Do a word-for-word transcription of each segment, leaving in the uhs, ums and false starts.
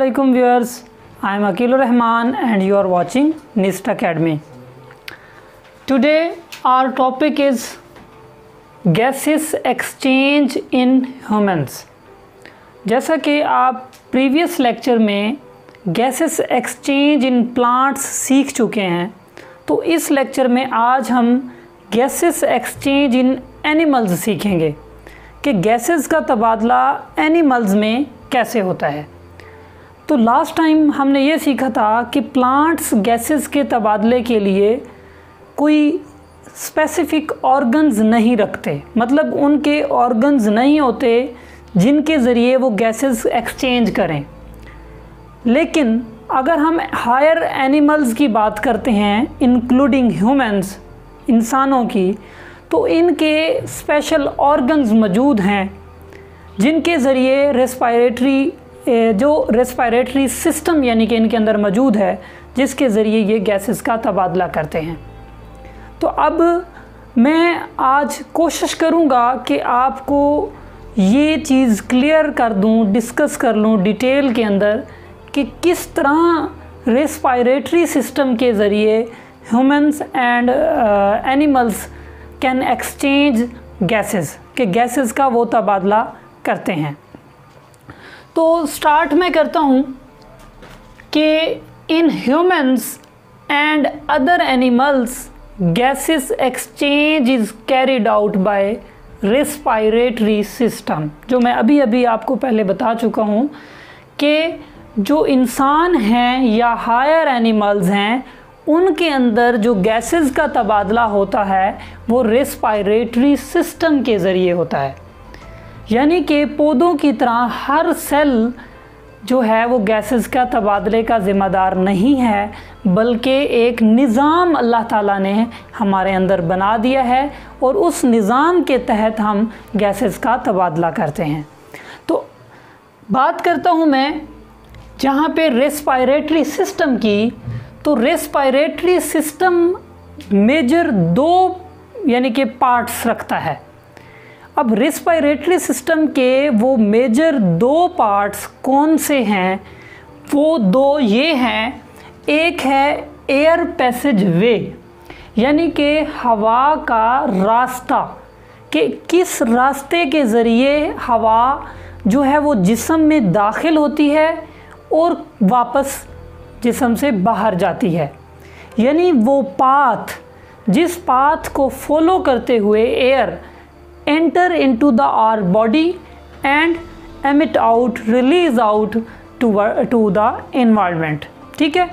Assalamualaikum viewers, I am Akhil Rahman and you are watching NIST Academy. Today our topic is gases exchange in humans. जैसा कि आप previous lecture में gases exchange in plants सीख चुके हैं, तो इस lecture में आज हम gases exchange in animals सीखेंगे कि gases का तबादला animals में कैसे होता है। तो लास्ट टाइम हमने ये सीखा था कि प्लांट्स गैसेस के तबादले के लिए कोई स्पेसिफिक ऑर्गन्स नहीं रखते, मतलब उनके ऑर्गन्स नहीं होते जिनके ज़रिए वो गैसेस एक्सचेंज करें। लेकिन अगर हम हायर एनिमल्स की बात करते हैं, इंक्लूडिंग ह्यूमंस, इंसानों की, तो इनके स्पेशल ऑर्गन्स मौजूद हैं जिनके ज़रिए रेस्पिरेटरी जो रेस्पिरेटरी सिस्टम यानी कि इनके अंदर मौजूद है, जिसके ज़रिए ये गैसेस का तबादला करते हैं। तो अब मैं आज कोशिश करूँगा कि आपको ये चीज़ क्लियर कर दूँ, डिस्कस कर लूँ डिटेल के अंदर कि किस तरह रेस्पिरेटरी सिस्टम के ज़रिए humans and animals can exchange gases, कि गैसेस का वो तबादला करते हैं। तो स्टार्ट मैं करता हूँ कि in humans and other animals gases exchange is carried out by respiratory system. जो मैं अभी अभी आपको पहले बता चुका हूँ कि जो इंसान हैं या हायर एनिमल्स हैं, उनके अंदर जो गैसेस का तबादला होता है वो रेस्पिरेटरी सिस्टम के ज़रिए होता है। यानी कि पौधों की तरह हर सेल जो है वो गैसेस का तबादले का ज़िम्मेदार नहीं है, बल्कि एक निज़ाम अल्लाह ताला ने हमारे अंदर बना दिया है और उस निज़ाम के तहत हम गैसेस का तबादला करते हैं। तो बात करता हूँ मैं जहाँ पे रेस्पिरेटरी सिस्टम की, तो रेस्पिरेटरी सिस्टम मेजर दो यानी कि पार्ट्स रखता है। अब रेस्पिरेटरी सिस्टम के वो मेजर दो पार्ट्स कौन से हैं? वो दो ये हैं, एक है एयर पैसेज वे यानी कि हवा का रास्ता, कि किस रास्ते के ज़रिए हवा जो है वो जिस्म में दाखिल होती है और वापस जिस्म से बाहर जाती है, यानी वो पाथ जिस पाथ को फॉलो करते हुए air enter into the our body and emit out, release out to to the environment। ठीक है,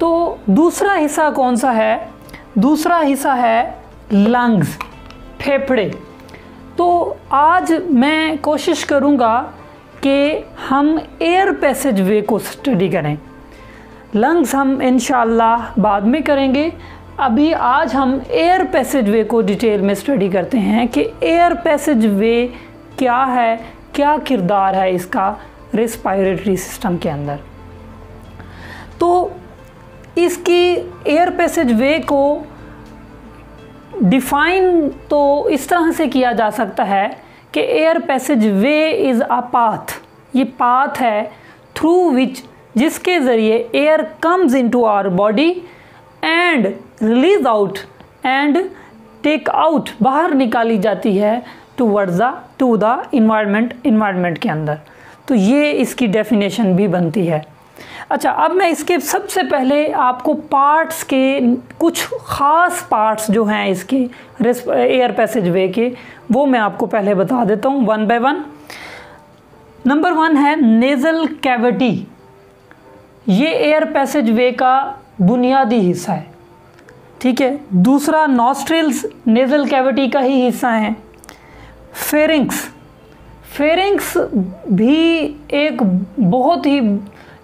तो दूसरा हिस्सा कौन सा है? दूसरा हिस्सा है lungs, फेफड़े। तो आज मैं कोशिश करूँगा कि हम air passage way को स्टडी करें। lungs हम इंशाल्लाह बाद में करेंगे, अभी आज हम एयर पैसेज वे को डिटेल में स्टडी करते हैं कि एयर पैसेज वे क्या है, क्या किरदार है इसका रेस्पिरेटरी सिस्टम के अंदर। तो इसकी एयर पैसेज वे को डिफाइन तो इस तरह से किया जा सकता है कि air passage way is a path, ये पाथ है थ्रू विच, जिसके ज़रिए air comes into our body and release out and take out, बाहर निकाली जाती है towards the to the environment, environment के अंदर। तो ये इसकी डेफिनेशन भी बनती है। अच्छा, अब मैं इसके सबसे पहले आपको पार्ट्स के कुछ ख़ास पार्ट्स जो हैं इसके एयर पैसेज वे के, वो मैं आपको पहले बता देता हूँ one by one. Number one है नेज़ल कैविटी, ये एयर पैसेज वे का बुनियादी हिस्सा है, ठीक है। दूसरा नॉस्ट्रिल्स, नेज़ल कैविटी का ही हिस्सा है। फेरिंग्स, फेरिंग्स भी एक बहुत ही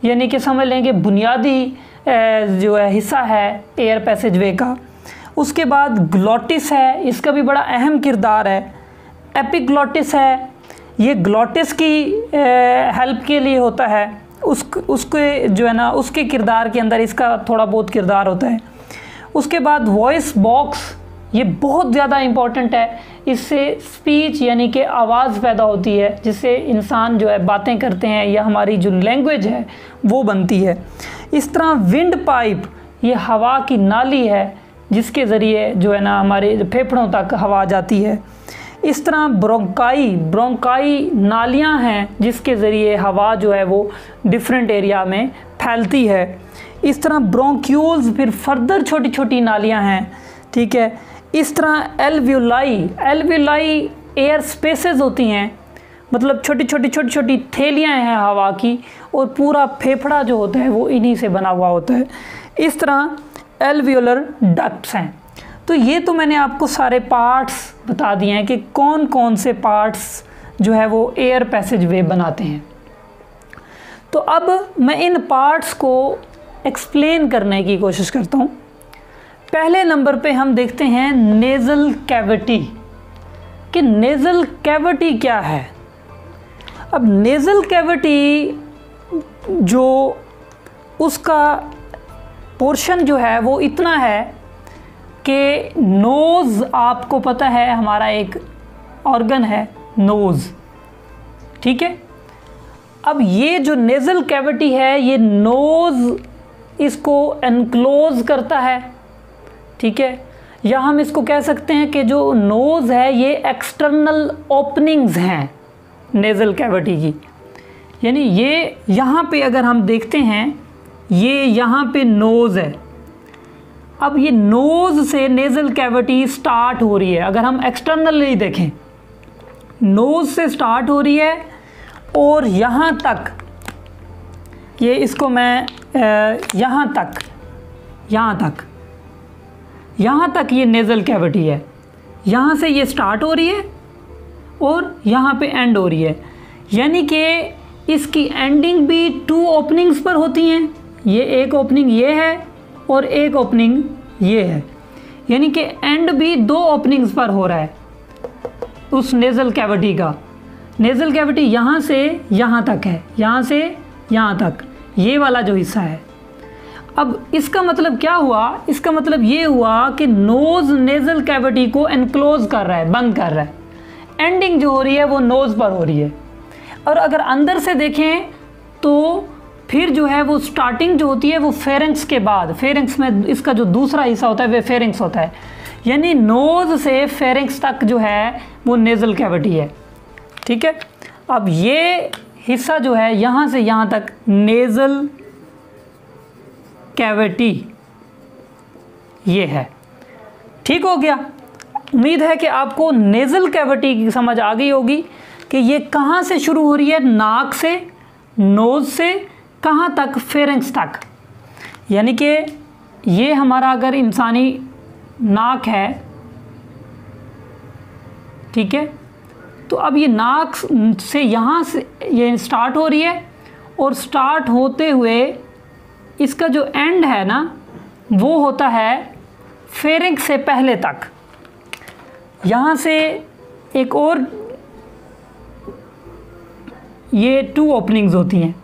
यानी कि समझ लेंगे बुनियादी जो है हिस्सा है एयर पैसेज वे का। उसके बाद ग्लॉटिस है, इसका भी बड़ा अहम किरदार है। एपिग्लॉटिस है, ये ग्लॉटिस की हेल्प के लिए होता है, उस उसके जो है ना उसके किरदार के अंदर इसका थोड़ा बहुत किरदार होता है। उसके बाद वॉइस बॉक्स, ये बहुत ज़्यादा इम्पॉर्टेंट है। इससे स्पीच यानी कि आवाज़ पैदा होती है, जिससे इंसान जो है बातें करते हैं या हमारी जो लैंग्वेज है वो बनती है। इस तरह विंड पाइप ये हवा की नाली है जिसके ज़रिए जो है ना हमारे फेफड़ों तक हवा जाती है। इस तरह ब्रोंकाई ब्रोंकाई नालियाँ हैं जिसके ज़रिए हवा जो है वो डिफरेंट एरिया में फैलती है। इस तरह ब्रोंक्यूल्स फिर फर्दर छोटी छोटी नालियाँ हैं, ठीक है। इस तरह एल्वियोलाई एल्वियोलाई एयर स्पेसेस होती हैं, मतलब छोटी छोटी छोटी छोटी थैलियाँ हैं हवा की, और पूरा फेफड़ा जो होता है वो इन्हीं से बना हुआ होता है। इस तरह एल्वियोलर डक्ट्स हैं। तो ये तो मैंने आपको सारे पार्ट्स बता दिए हैं कि कौन कौन से पार्ट्स जो है वो एयर पैसेज वे बनाते हैं। तो अब मैं इन पार्ट्स को एक्सप्लेन करने की कोशिश करता हूँ। पहले नंबर पे हम देखते हैं नेज़ल कैविटी, कि नेज़ल कैविटी क्या है। अब नेज़ल कैविटी जो उसका पोर्शन जो है वो इतना है कि नोज़, आपको पता है हमारा एक ऑर्गन है नोज़, ठीक है। अब ये जो नेज़ल कैविटी है ये नोज़ इसको एनक्लोज करता है, ठीक है, या हम इसको कह सकते हैं कि जो नोज़ है ये एक्सटर्नल ओपनिंग्स हैं नेज़ल कैविटी की। यानी ये यहाँ पे अगर हम देखते हैं, ये यहाँ पे नोज़ है। अब ये नोज़ से नेज़ल कैविटी स्टार्ट हो रही है, अगर हम एक्सटर्नली देखें नोज़ से स्टार्ट हो रही है और यहाँ तक, ये इसको मैं यहाँ तक यहाँ तक यहाँ तक ये नेज़ल कैविटी है। यहाँ से ये स्टार्ट हो रही है और यहाँ पे एंड हो रही है, यानी कि इसकी एंडिंग भी टू ओपनिंग्स पर होती हैं। ये एक ओपनिंग ये है और एक ओपनिंग ये है, यानी कि एंड भी दो ओपनिंग्स पर हो रहा है उस नेज़ल कैविटी का। नेज़ल कैविटी यहाँ से यहाँ तक है, यहाँ से यहाँ तक ये वाला जो हिस्सा है। अब इसका मतलब क्या हुआ? इसका मतलब ये हुआ कि नोज़ नेज़ल कैविटी को एनक्लोज कर रहा है, बंद कर रहा है। एंडिंग जो हो रही है वो नोज़ पर हो रही है। और अगर अंदर से देखें तो फिर जो है वो स्टार्टिंग जो होती है वो फेरेंक्स के बाद, फेरेंक्स में इसका जो दूसरा हिस्सा होता है वह फेरेंक्स होता है। यानी नोज़ से फेरेंक्स तक जो है वो नेज़ल कैविटी है, ठीक है। अब ये हिस्सा जो है यहाँ से यहाँ तक नेज़ल कैविटी ये है, ठीक हो गया। उम्मीद है कि आपको नेज़ल कैविटी की समझ आ गई होगी कि ये कहाँ से शुरू हो रही है, नाक से, नोज़ से, कहाँ तक, फेरेंक्स तक। यानी कि ये हमारा अगर इंसानी नाक है, ठीक है, तो अब ये नाक से यहाँ से ये स्टार्ट हो रही है और स्टार्ट होते हुए इसका जो एंड है ना वो होता है फेरेंक्स से पहले तक। यहाँ से एक और ये टू ओपनिंग्स होती हैं,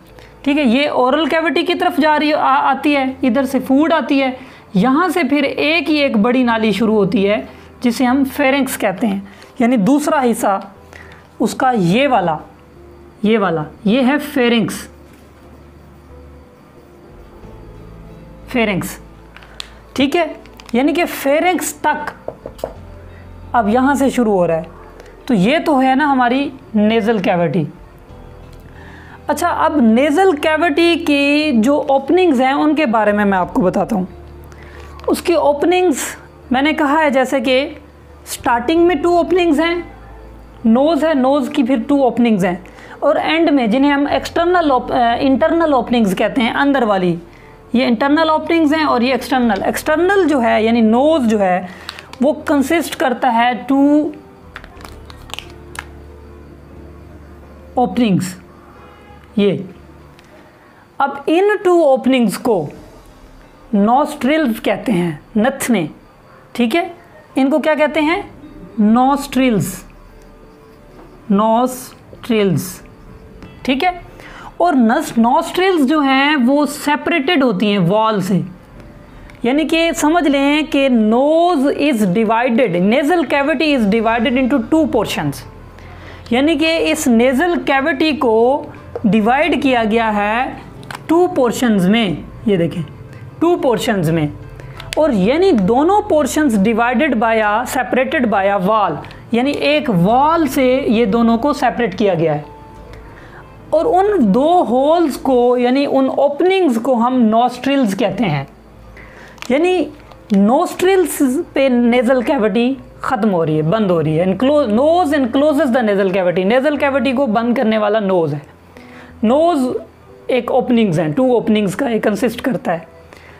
ठीक है। ये ओरल कैविटी की तरफ जा रही आ, आती है, इधर से फूड आती है। यहाँ से फिर एक ही एक बड़ी नाली शुरू होती है जिसे हम फेरेंक्स कहते हैं, यानी दूसरा हिस्सा उसका ये वाला ये वाला ये है फेरेंक्स फेरेंक्स ठीक है, यानी कि फेरेंक्स तक अब यहाँ से शुरू हो रहा है। तो ये तो है ना हमारी नेज़ल कैविटी। अच्छा, अब नेज़ल कैविटी की जो ओपनिंग्स हैं उनके बारे में मैं आपको बताता हूँ। उसकी ओपनिंग्स मैंने कहा है जैसे कि स्टार्टिंग में टू ओपनिंग्स हैं, नोज़ है, नोज़ की फिर टू ओपनिंग्स हैं, और एंड में जिन्हें हम एक्सटर्नल इंटरनल ओपनिंग्स कहते हैं, अंदर वाली ये इंटरनल ओपनिंग्स हैं और ये एक्सटर्नल। एक्सटर्नल जो है यानी नोज़ जो है वो कंसिस्ट करता है टू ओपनिंग्स ये। अब इन टू ओपनिंग्स को नॉस्ट्रिल्स कहते हैं, नथने, ठीक है। इनको क्या कहते हैं? नॉस्ट्रिल्स नॉस्ट्रिल्स ठीक है। और नॉस्ट्रिल्स जो हैं वो सेपरेटेड होती हैं वॉल से, यानी कि समझ लें कि nose is divided, nasal cavity is divided into two portions, यानी कि इस नेजल कैविटी को डिवाइड किया गया है टू पोर्शंस में, ये देखें टू पोर्शंस में, और यानी दोनों portions divided by a separated by a wall, यानी एक वॉल से ये दोनों को सेपरेट किया गया है। और उन दो होल्स को यानी उन ओपनिंग्स को हम नोस्ट्रिल्स कहते हैं, यानी नोस्ट्रिल्स पे नेजल कैविटी ख़त्म हो रही है, बंद हो रही है, enclose nose encloses the nasal cavity, nasal cavity को बंद करने वाला नोज़ है। नोज़ एक ओपनिंग्स हैं, टू ओपनिंग्स का एक कंसिस्ट करता है,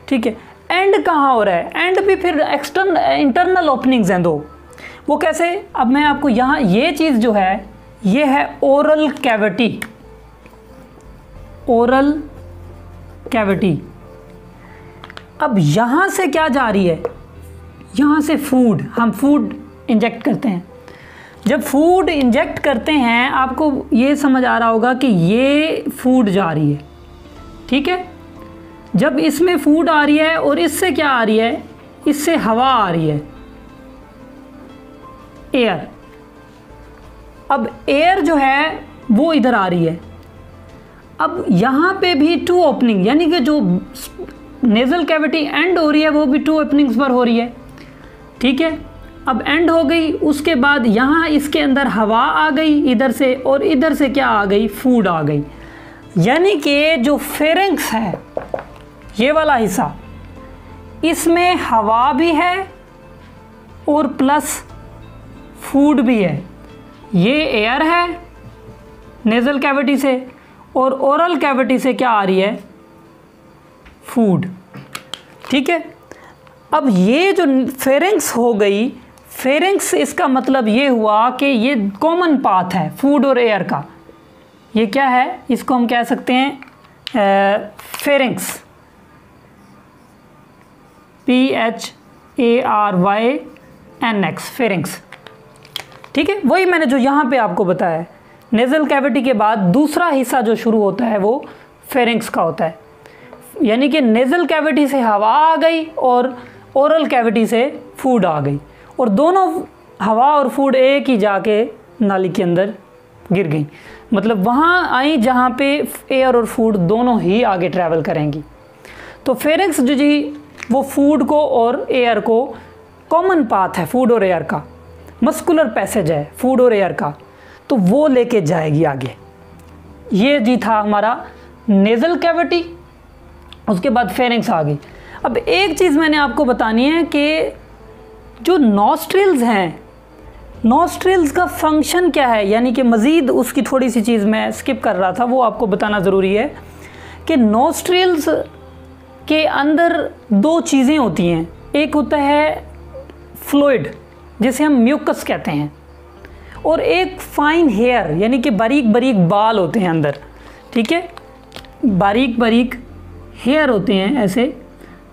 ठीक है। एंड कहाँ हो रहा है? एंड भी फिर एक्सटर्नल इंटरनल ओपनिंग्स हैं दो, वो कैसे? अब मैं आपको यहाँ ये चीज़ जो है ये है ओरल कैविटी, ओरल कैविटी। अब यहाँ से क्या जा रही है? यहाँ से फूड, हम फूड इंजेक्ट करते हैं। जब फूड इंजेक्ट करते हैं आपको ये समझ आ रहा होगा कि ये फूड जा रही है, ठीक है। जब इसमें फूड आ रही है और इससे क्या आ रही है? इससे हवा आ रही है, एयर। अब एयर जो है वो इधर आ रही है। अब यहाँ पे भी टू ओपनिंग, यानी कि जो नेजल कैविटी एंड हो रही है वो भी टू ओपनिंग्स पर हो रही है, ठीक है। अब एंड हो गई, उसके बाद यहाँ इसके अंदर हवा आ गई इधर से, और इधर से क्या आ गई? फूड आ गई। यानी कि जो फेरिंग्स है ये वाला हिस्सा, इसमें हवा भी है और प्लस फूड भी है। ये एयर है नेजल कैविटी से, और ओरल कैविटी से क्या आ रही है? फूड, ठीक है। अब ये जो फेरिंग्स हो गई, फेरिंग्स, इसका मतलब ये हुआ कि ये कॉमन पाथ है फूड और एयर का। ये क्या है? इसको हम कह सकते हैं pharynx, P H A R Y N X, pharynx, ठीक है। वही मैंने जो यहाँ पे आपको बताया है, नेजल कैविटी के बाद दूसरा हिस्सा जो शुरू होता है वो फेरिंग्स का होता है, यानी कि नेजल कैविटी से हवा आ गई और ओरल कैविटी से फूड आ गई, और दोनों हवा और फूड एक ही जाके नाली के अंदर गिर गई, मतलब वहाँ आई जहाँ पे एयर और फूड दोनों ही आगे ट्रैवल करेंगी। तो फेरिंग्स जो जी वो फूड को और एयर को, कॉमन पाथ है फूड और एयर का, मस्कुलर पैसेज है फूड और एयर का, तो वो लेके जाएगी आगे। ये जी था हमारा नेजल कैविटी, उसके बाद फेरिंग्स आ गई। अब एक चीज़ मैंने आपको बतानी है कि जो नॉस्ट्रिल्स हैं, नॉस्ट्रिल्स का फंक्शन क्या है, यानी कि मज़ीद उसकी थोड़ी सी चीज़ मैं स्किप कर रहा था, वो आपको बताना ज़रूरी है कि नॉस्ट्रिल्स के अंदर दो चीज़ें होती हैं। एक होता है फ्लूइड जिसे हम म्यूकस कहते हैं, और एक फाइन हेयर, यानी कि बारीक बारीक बाल होते हैं अंदर, ठीक है, बारीक बारीक हेयर होते हैं ऐसे।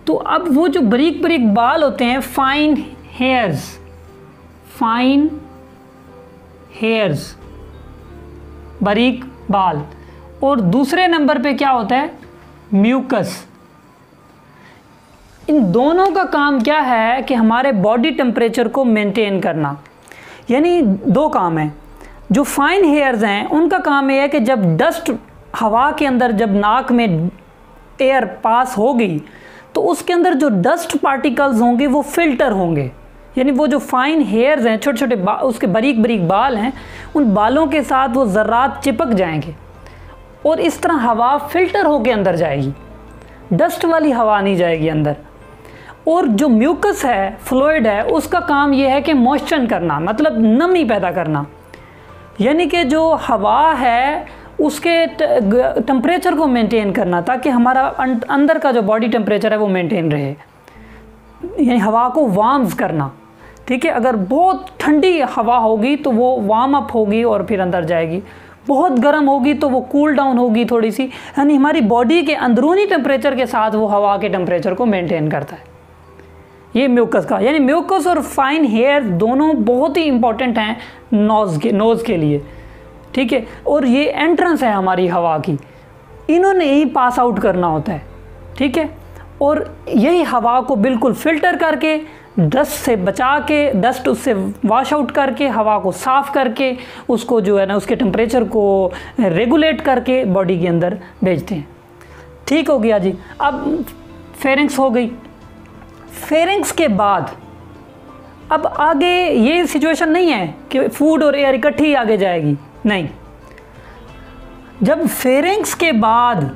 तो अब वो जो बारीक बारीक बाल होते हैं, फाइन हेयर्स, फाइन हेयर्स, बारीक बाल, और दूसरे नंबर पे क्या होता है? म्यूकस। इन दोनों का काम क्या है कि हमारे बॉडी टेम्परेचर को मेंटेन करना, यानी दो काम हैं। जो फाइन हेयर्स हैं उनका काम यह है कि जब डस्ट हवा के अंदर, जब नाक में एयर पास होगी तो उसके अंदर जो डस्ट पार्टिकल्स होंगे वो फिल्टर होंगे, यानी वो जो फाइन हेयर्स हैं, छोटे छोटे उसके बारीक बारीक बाल हैं, उन बालों के साथ वो ज़र्रात चिपक जाएंगे और इस तरह हवा फिल्टर होकर अंदर जाएगी, डस्ट वाली हवा नहीं जाएगी अंदर। और जो म्यूकस है, फ्लूइड है, उसका काम यह है कि मॉइस्चर करना, मतलब नमी पैदा करना, यानी कि जो हवा है उसके टेम्परेचर को मेंटेन करना, ताकि हमारा अंदर का जो बॉडी टेम्परेचर है वो मेंटेन रहे, यानी हवा को वार्म्स करना, ठीक है। अगर बहुत ठंडी हवा होगी तो वो वार्म अप होगी और फिर अंदर जाएगी, बहुत गर्म होगी तो वो कूल डाउन होगी थोड़ी सी, यानी हमारी बॉडी के अंदरूनी टेम्परेचर के साथ वो हवा के टेम्परेचर को मेंटेन करता है। ये म्यूकस का, यानी म्यूकस और फाइन हेयर दोनों बहुत ही इम्पॉर्टेंट हैं नोज़ के नोज़ के लिए, ठीक है। और ये एंट्रेंस है हमारी हवा की, इन्होंने ही पास आउट करना होता है, ठीक है। और यही हवा को बिल्कुल फ़िल्टर करके, डस्ट से बचा के, डस्ट उससे वाश आउट करके, हवा को साफ़ करके, उसको जो है ना उसके टेम्परेचर को रेगुलेट करके बॉडी के अंदर भेजते हैं। ठीक हो गया जी। अब फेरिंग्स हो गई। फेरिंग्स के बाद अब आगे ये सिचुएशन नहीं है कि फूड और एयर इकट्ठी आगे जाएगी, नहीं। जब फेरिंग्स के बाद,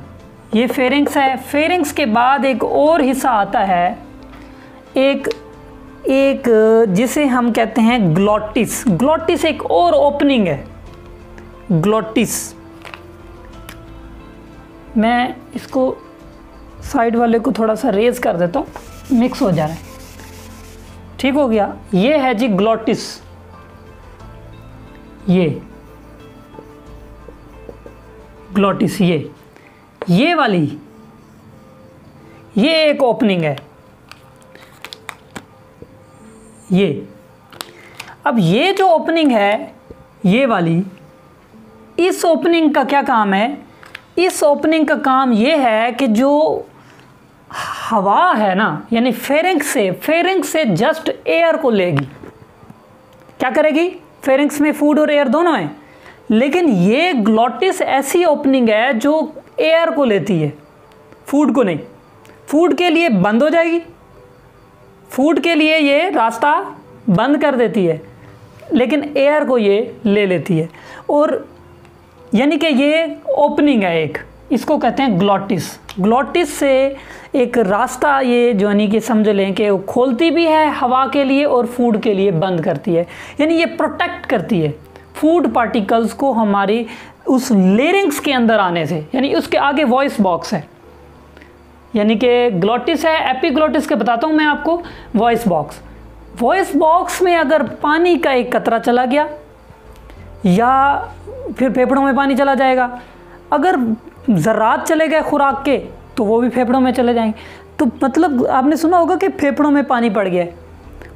ये फेरिंग्स है, फेरिंग्स के बाद एक और हिस्सा आता है, एक एक जिसे हम कहते हैं ग्लॉटिस। ग्लॉटिस एक और ओपनिंग है, ग्लॉटिस। मैं इसको साइड वाले को थोड़ा सा रेज कर देता हूँ, मिक्स हो जा रहा है। ठीक हो गया। ये है जी ग्लॉटिस। ये ग्लॉटिस, ये ये वाली, ये एक ओपनिंग है ये। अब ये जो ओपनिंग है ये वाली, इस ओपनिंग का क्या काम है? इस ओपनिंग का काम ये है कि जो हवा है ना, यानी फेरिंग्स से फेरिंग्स से जस्ट एयर को लेगी। क्या करेगी? फेरिंग्स में फूड और एयर दोनों हैं, लेकिन ये ग्लॉटिस ऐसी ओपनिंग है जो एयर को लेती है, फूड को नहीं। फूड के लिए बंद हो जाएगी, फूड के लिए ये रास्ता बंद कर देती है, लेकिन एयर को ये ले लेती है। और यानी कि ये ओपनिंग है एक, इसको कहते हैं ग्लॉटिस। ग्लॉटिस से एक रास्ता ये जो यानी कि समझ लें कि वो खोलती भी है हवा के लिए और फूड के लिए बंद करती है, यानी ये प्रोटेक्ट करती है फूड पार्टिकल्स को हमारी उस लेरिंग्स के अंदर आने से। यानी उसके आगे वॉइस बॉक्स है, यानी कि ग्लॉटिस है, एपिग्लॉटिस के बताता हूँ मैं आपको। वॉइस बॉक्स, वॉइस बॉक्स में अगर पानी का एक कतरा चला गया या फिर फेफड़ों में पानी चला जाएगा, अगर ज़रात चले गए खुराक के तो वो भी फेफड़ों में चले जाएंगे। तो मतलब आपने सुना होगा कि फेफड़ों में पानी पड़ गया है,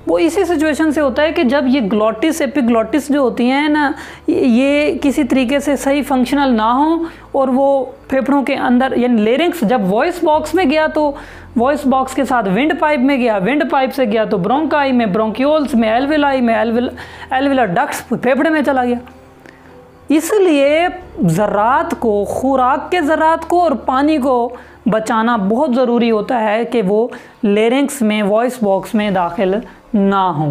वो इसी सिचुएशन से होता है कि जब ये ग्लॉटिस एपिग्लॉटिस जो होती हैं ना, ये किसी तरीके से सही फंक्शनल ना हो और वो फेफड़ों के अंदर, यानी लेरिंग्स, जब वॉइस बॉक्स में गया तो वॉइस बॉक्स के साथ विंड पाइप में गया, विंड पाइप से गया तो ब्रोंकाई में, ब्रोंक्यूल्स में, एल्विलाई में, एल्विल एल्विलर डक्ट्स, फेफड़े में चला गया। इसलिए ज़रात को, खुराक के ज़रात को और पानी को बचाना बहुत ज़रूरी होता है कि वो लेरिंग्स में, वॉइस बॉक्स में दाखिल ना हो,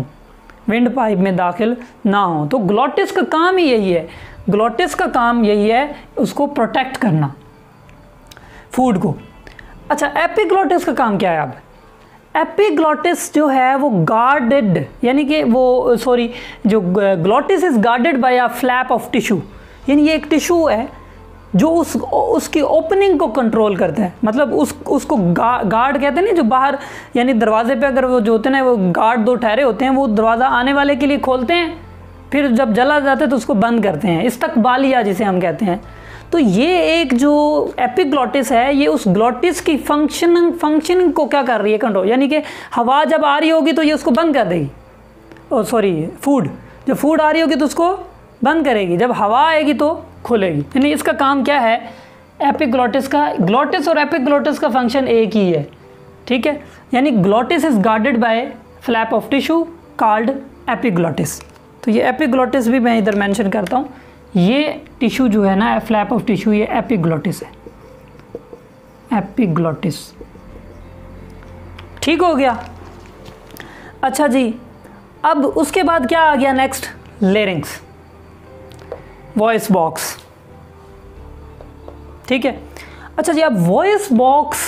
विंड पाइप में दाखिल ना हो। तो ग्लॉटिस का काम ही यही है, ग्लॉटिस का काम यही है उसको प्रोटेक्ट करना, फूड को। अच्छा, एपिग्लॉटिस का काम क्या है? अब एपिग्लॉटिस जो है वो गार्डेड, यानी कि वो सॉरी जो glottis is guarded by a flap of tissue, यानी ये एक टिश्यू है जो उस उसकी ओपनिंग को कंट्रोल करता है। मतलब उस उसको गा, गार्ड कहते हैं ना, जो बाहर यानी दरवाजे पे अगर वो जो होते हैं ना, वो गार्ड दो ठहरे होते हैं, वो दरवाज़ा आने वाले के लिए खोलते हैं, फिर जब जला जाता है तो उसको बंद करते हैं, इस्तकबालिया जिसे हम कहते हैं। तो ये एक जो एपिग्लॉटिस है, ये उस ग्लॉटिस की फंक्शनिंग फंक्शनिंग को क्या कर रही है? कंट्रोल। यानी कि हवा जब आ रही होगी तो ये उसको बंद कर देगी, और सॉरी फूड, जब फूड आ रही होगी तो उसको बंद करेगी, जब हवा आएगी तो खुलेगी। यानी इसका काम क्या है एपिग्लॉटिस का? ग्लॉटिस और एपिग्लॉटिस का फंक्शन एक ही है, ठीक है। यानी glottis is guarded by flap of tissue called epiglottis. तो ये एपिग्लॉटिस भी मैं इधर मेंशन करता हूँ, ये टिश्यू जो है ना, फ्लैप ऑफ टिश्यू, ये एपिग्लॉटिस है, एपिग्लॉटिस। ठीक हो गया। अच्छा जी, अब उसके बाद क्या आ गया नेक्स्ट? लेरिंग्स, वॉइस बॉक्स, ठीक है। अच्छा जी, अब voice box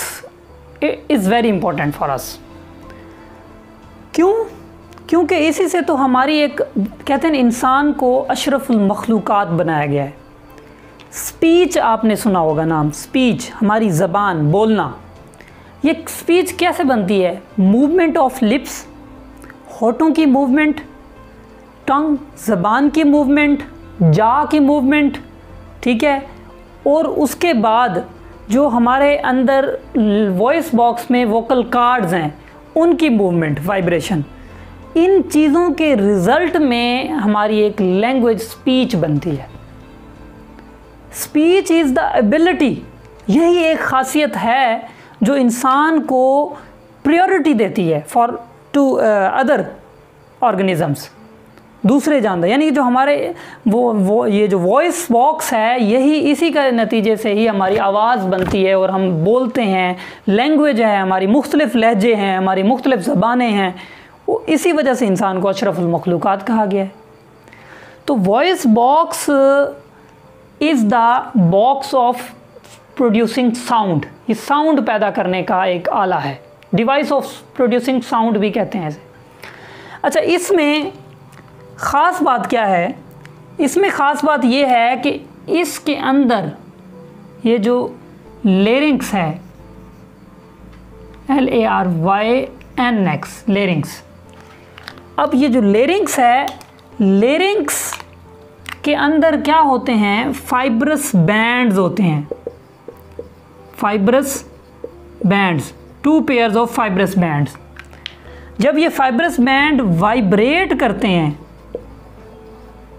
is very important for us. क्यों? क्योंकि इसी से तो हमारी एक, कहते हैं इंसान को अशरफुल मखलूक़ात बनाया गया है। स्पीच आपने सुना होगा नाम, स्पीच, हमारी ज़बान, बोलना। ये स्पीच कैसे बनती है? मूवमेंट ऑफ लिप्स, होठों की मूवमेंट, टंग, ज़बान की मूवमेंट, जा की मूवमेंट, ठीक है। और उसके बाद जो हमारे अंदर वॉइस बॉक्स में वोकल कॉर्ड्स हैं, उनकी मूवमेंट, वाइब्रेशन। इन चीज़ों के रिज़ल्ट में हमारी एक लैंग्वेज, स्पीच बनती है। स्पीच इज़ द एबिलिटी, यही एक खासियत है जो इंसान को प्रायोरिटी देती है फॉर टू अदर ऑर्गेनिजम्स, दूसरे जानवर, यानी कि जो हमारे वो वो ये जो वॉइस बॉक्स है, यही इसी का नतीजे से ही हमारी आवाज़ बनती है और हम बोलते हैं। लैंग्वेज है हमारी, मुख्तलिफ़ लहजे हैं हमारी, मुख्तलिफ़ ज़बानें हैं, वो इसी वजह से इंसान को अशरफुल मखलूक़ात कहा गया है। तो voice box is the box of producing sound, ये साउंड पैदा करने का एक आला है, डिवाइस ऑफ प्रोड्यूसिंग साउंड भी कहते हैं इसे। अच्छा, इसमें ख़ास बात क्या है? इसमें ख़ास बात यह है कि इसके अंदर ये जो लेरिंक्स है, L A R Y N X, larynx. अब ये जो लेरिंक्स है, लेरिंक्स के अंदर क्या होते हैं? फाइब्रस बैंड्स होते हैं, fibrous bands, two pairs of fibrous bands. जब ये फाइब्रस बैंड वाइब्रेट करते हैं,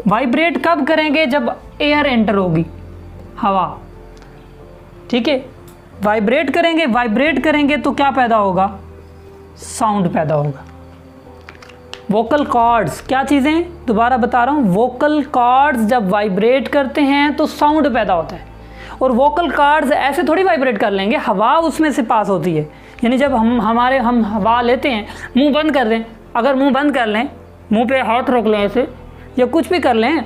वाइब्रेट कब करेंगे? जब एयर एंटर होगी, हवा, ठीक है, वाइब्रेट करेंगे। वाइब्रेट करेंगे तो क्या पैदा होगा? साउंड पैदा होगा। वोकल कॉर्ड्स, क्या चीज़ें, दोबारा बता रहा हूँ, वोकल कॉर्ड्स जब वाइब्रेट करते हैं तो साउंड पैदा होता है। और वोकल कॉर्ड्स ऐसे थोड़ी वाइब्रेट कर लेंगे, हवा उसमें से पास होती है। यानी जब हम हमारे हम हवा लेते हैं, मुंह बंद कर दें, अगर मुंह बंद कर लें, मुंह पे हाथ रख लें ऐसे, या कुछ भी कर लें,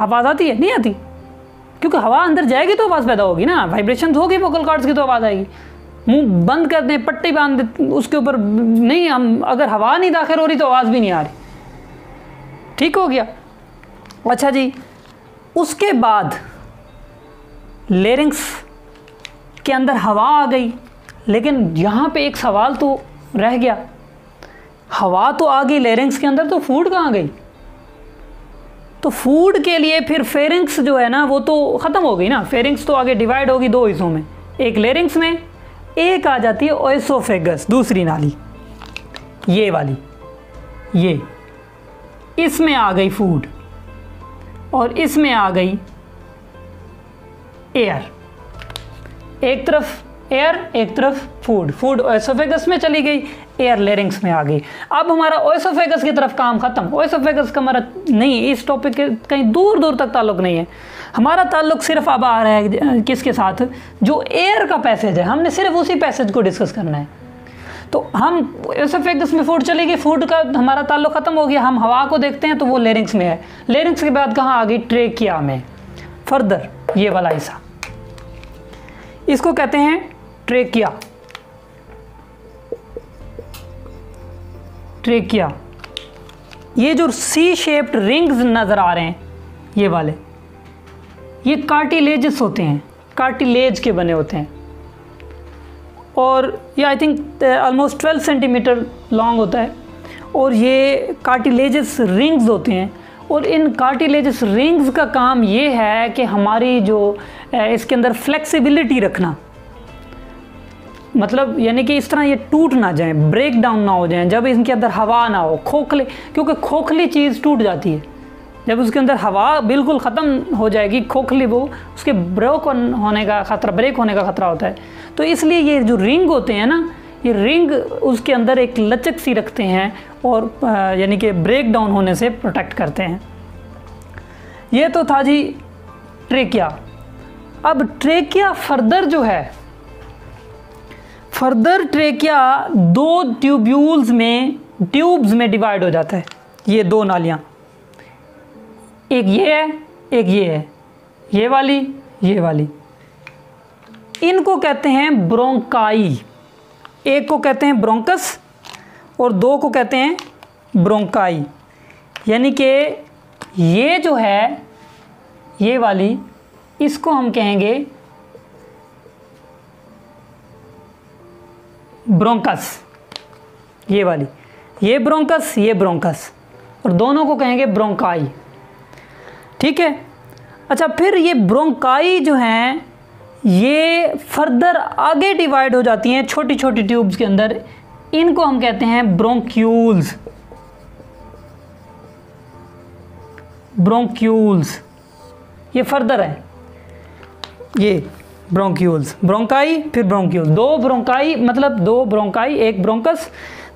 आवाज़ आती है? नहीं आती, क्योंकि हवा अंदर जाएगी तो आवाज़ पैदा होगी ना, वाइब्रेशन होगी वोकल कॉर्ड्स की तो आवाज़ आएगी। मुंह बंद कर दें, पट्टी बांध दें उसके ऊपर, नहीं, हम अगर हवा नहीं दाखिल हो रही तो आवाज़ भी नहीं आ रही। ठीक हो गया। अच्छा जी, उसके बाद लेरिंग्स के अंदर हवा आ गई, लेकिन यहाँ पे एक सवाल तो रह गया, हवा तो आ गई लेरिंग्स के अंदर, तो फूड कहाँ गई? तो फूड के लिए फिर फेरिंग्स जो है ना, वो तो ख़त्म हो गई ना, फेरिंग्स तो आगे डिवाइड होगी दो हिस्सों में, एक लेरिंग्स में, एक आ जाती है ओएसोफेगस, दूसरी नाली, ये वाली, ये, इसमें आ गई फूड और इसमें आ गई एयर। एक तरफ एयर, एक तरफ फूड, फूड ओएसोफेगस में चली गई, एयर लेरिंग्स में आ गई। अब हमारा ओएसोफेगस की तरफ काम ख़त्म, ओएसोफेगस का हमारा नहीं, इस टॉपिक के कहीं दूर दूर तक ताल्लुक़ नहीं है। हमारा ताल्लुक़ सिर्फ अब आ रहा है किसके साथ? जो एयर का पैसेज है, हमने सिर्फ उसी पैसेज को डिस्कस करना है। तो हम ओएसोफेगस में फूड चली गई, फूड का हमारा ताल्लुक़ ख़त्म हो गया। हम हवा को देखते हैं तो वो लेरिंग्स में है, लेरिंग्स के बाद कहाँ आ गई? ट्रेकिया में। फर्दर ये वाला हिस्सा, इसको कहते हैं ट्रेकिया, ट्रेकिया। ये जो सी शेप्ड रिंग्स नज़र आ रहे हैं, ये वाले, ये कार्टिलेजेस होते हैं, कार्टिलेज के बने होते हैं, और ये I think almost twelve centimetre long होता है। और ये कार्टिलेजेस रिंग्स होते हैं, और इन कार्टिलेजेस रिंग्स का काम ये है कि हमारी जो इसके अंदर फ्लेक्सिबिलिटी रखना, मतलब यानी कि इस तरह ये टूट ना जाए, ब्रेक डाउन ना हो जाए, जब इनके अंदर हवा ना हो, खोखले, क्योंकि खोखली चीज़ टूट जाती है। जब उसके अंदर हवा बिल्कुल ख़त्म हो जाएगी, खोखली, वो उसके ब्रेक होने का ख़तरा, ब्रेक होने का ख़तरा होता है। तो इसलिए ये जो रिंग होते हैं ना, ये रिंग उसके अंदर एक लचक सी रखते हैं और यानी कि ब्रेक डाउन होने से प्रोटेक्ट करते हैं। ये तो था जी ट्रेकिया। अब ट्रेकिया फर्दर जो है, फर्दर ट्रेकिया दो ट्यूब्यूल्स में, ट्यूब्स में डिवाइड हो जाता है। ये दो नालियाँ, एक ये है, एक ये है, ये वाली, ये वाली, इनको कहते हैं ब्रोंकाई। एक को कहते हैं ब्रोंकस और दो को कहते हैं ब्रोंकाई। यानी कि ये जो है, ये वाली, इसको हम कहेंगे ब्रोंकस, ये वाली, ये ब्रोंकस, ये ब्रोंकस, और दोनों को कहेंगे ब्रोंकाई। ठीक है। अच्छा, फिर ये ब्रोंकाई जो हैं, ये फर्दर आगे डिवाइड हो जाती हैं छोटी छोटी ट्यूब्स के अंदर, इनको हम कहते हैं ब्रोंक्यूल्स, ब्रोंक्यूल्स। ये फर्दर है, ये ब्रोंक्यूल्स, ब्रोंकाई फिर ब्रोंक्यूल, दो ब्रोंकाई मतलब दो ब्रोंकाई एक ब्रोंकस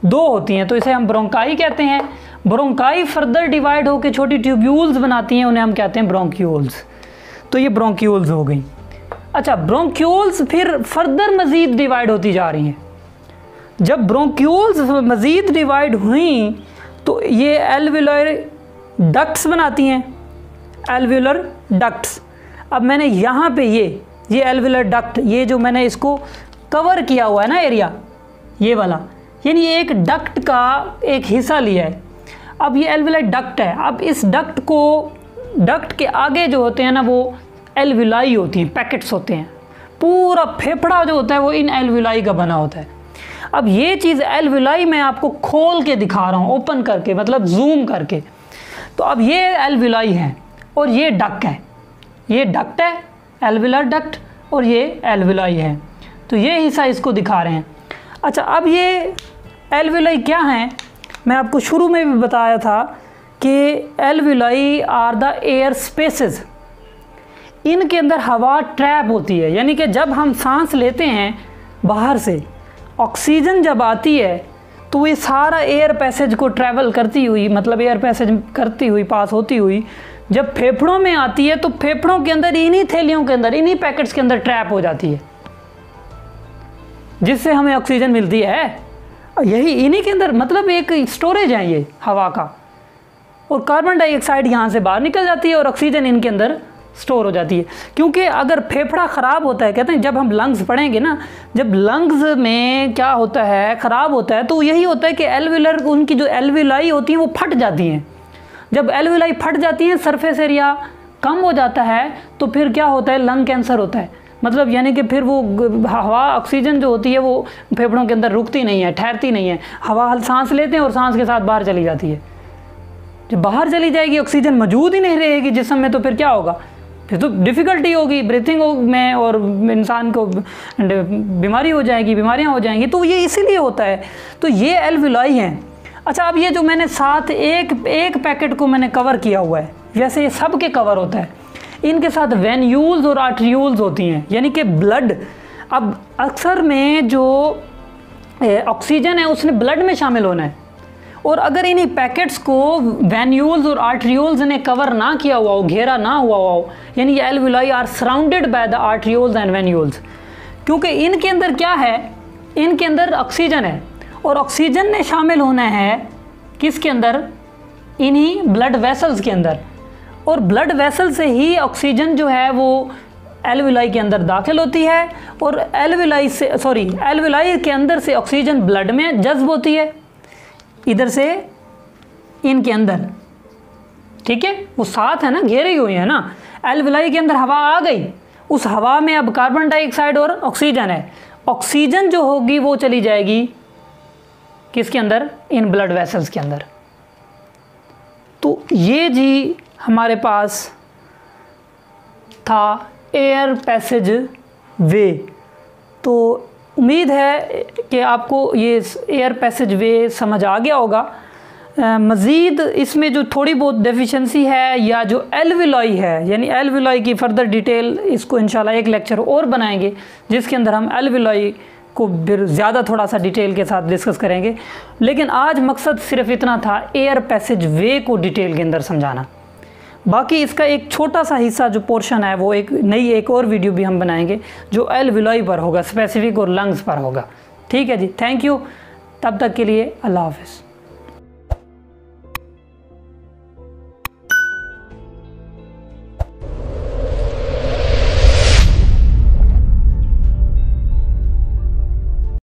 दो होती हैं तो इसे हम ब्रोंकाई कहते हैं। ब्रोंकाई फर्दर डिवाइड होकर छोटी ट्यूब्यूल्स बनाती हैं, उन्हें हम कहते हैं ब्रोंक्यूल्स। तो ये ब्रोंक्यूल्स हो गई। अच्छा, ब्रोंक्यूल्स फिर फर्दर मज़ीद डिवाइड होती जा रही हैं। जब ब्रोंक्यूल्स मज़ीद डिवाइड हुई तो ये एल्वियोलर डक्ट्स बनाती हैं, एल्वियोलर डक्ट्स। अब मैंने यहाँ पे ये ये एल्वियोलर डक्ट, ये जो मैंने इसको कवर किया हुआ है ना एरिया, ये वाला, यानी एक डक्ट का एक हिस्सा लिया है। अब ये एल्वियोलर डक्ट है। अब इस डक्ट को, डक्ट के आगे जो होते हैं ना वो एल्वियोलाई होती हैं, पैकेट्स होते हैं। पूरा फेफड़ा जो होता है वो इन एल्वियोलाई का बना होता है। अब ये चीज़ एल्वियोलाई मैं आपको खोल के दिखा रहा हूँ, ओपन करके मतलब जूम करके। तो अब ये एल्वियोलाई है और ये डक्ट है, ये डक्ट है एल्वियोलर डक्ट और ये एल्वियोलाई है। तो ये हिस्सा इसको दिखा रहे हैं। अच्छा, अब ये एल्वियोलाई क्या हैं? मैं आपको शुरू में भी बताया था कि alveoli are the air spaces, इनके अंदर हवा ट्रैप होती है। यानी कि जब हम सांस लेते हैं बाहर से, ऑक्सीजन जब आती है तो ये सारा एयर पैसेज को ट्रैवल करती हुई, मतलब एयर पैसेज करती हुई, पास होती हुई जब फेफड़ों में आती है तो फेफड़ों के अंदर, इन्हीं थैलियों के अंदर, इन्हीं पैकेट्स के अंदर ट्रैप हो जाती है जिससे हमें ऑक्सीजन मिलती है। यही इन्हीं के अंदर मतलब एक स्टोरेज है ये हवा का, और कार्बन डाइऑक्साइड यहाँ से बाहर निकल जाती है और ऑक्सीजन इनके अंदर स्टोर हो जाती है। क्योंकि अगर फेफड़ा ख़राब होता है, कहते हैं जब हम लंग्स पढ़ेंगे ना, जब लंग्स में क्या होता है ख़राब होता है तो यही होता है कि एल्वियोलर, उनकी जो एल्वियोलाई होती हैं वो फट जाती हैं। जब एल्वियोलाई फट जाती हैं, सरफेस एरिया कम हो जाता है तो फिर क्या होता है, लंग कैंसर होता है। मतलब यानी कि फिर वो हवा, ऑक्सीजन जो होती है वो फेफड़ों के अंदर रुकती नहीं है, ठहरती नहीं है। हवा सांस लेते हैं और सांस के साथ बाहर चली जाती है। जब बाहर चली जाएगी, ऑक्सीजन मौजूद ही नहीं रहेगी जिस्म में, तो फिर क्या होगा, फिर तो डिफ़िकल्टी होगी ब्रीथिंग में और इंसान को बीमारी हो जाएगी, बीमारियां हो जाएंगी। तो ये इसीलिए होता है। तो ये एल्वियोलाई हैं। अच्छा, अब ये जो मैंने साथ एक एक पैकेट को मैंने कवर किया हुआ है, वैसे ये सब के कवर होता है, इनके साथ वेन्यूल्स और आर्ट्रियूल्स होती हैं, यानी कि ब्लड। अब अक्सर में जो ऑक्सीजन है उसने ब्लड में शामिल होना है, और अगर इन्हीं पैकेट्स को वेन्यूल्स और आर्ट्रियोल्स ने कवर ना किया हुआ हो, घेरा ना हुआ हुआ हो, यानी ये alveoli are surrounded by the arterioles and venules. क्योंकि इनके अंदर क्या है, इनके अंदर ऑक्सीजन है और ऑक्सीजन ने शामिल होना है किसके अंदर, इन्हीं ब्लड वेसल्स के अंदर, और ब्लड वेसल से ही ऑक्सीजन जो है वो एल्वियोलाई के अंदर दाखिल होती है, और एल्वियोलाई से सॉरी एल्वियोलाई के अंदर से ऑक्सीजन ब्लड में जज्ब होती है, इधर से इनके अंदर। ठीक है, वो साथ है ना, घेरे हुए हैं ना। एल्वियोलाई के अंदर हवा आ गई, उस हवा में अब कार्बन डाइऑक्साइड और ऑक्सीजन है। ऑक्सीजन जो होगी वो चली जाएगी किसके अंदर, इन ब्लड वेसल्स के अंदर। तो ये जी हमारे पास था एयर पैसेज वे। तो उम्मीद है कि आपको ये एयर पैसेज वे समझ आ गया होगा। आ, मज़ीद इसमें जो थोड़ी बहुत डेफिशिएंसी है या जो एल्वियोलाई है, यानी एल्वियोलाई की फ़र्दर डिटेल, इसको इंशाल्लाह एक लेक्चर और बनाएंगे जिसके अंदर हम एल्वियोलाई को फिर ज़्यादा थोड़ा सा डिटेल के साथ डिस्कस करेंगे। लेकिन आज मकसद सिर्फ इतना था, एयर पैसेज वे को डिटेल के अंदर समझाना। बाकी इसका एक छोटा सा हिस्सा जो पोर्शन है वो एक नई एक और वीडियो भी हम बनाएंगे जो एल्वियोलाई पर होगा स्पेसिफिक, और लंग्स पर होगा। ठीक है जी, थैंक यू। तब तक के लिए अल्लाह हाफ़िज़।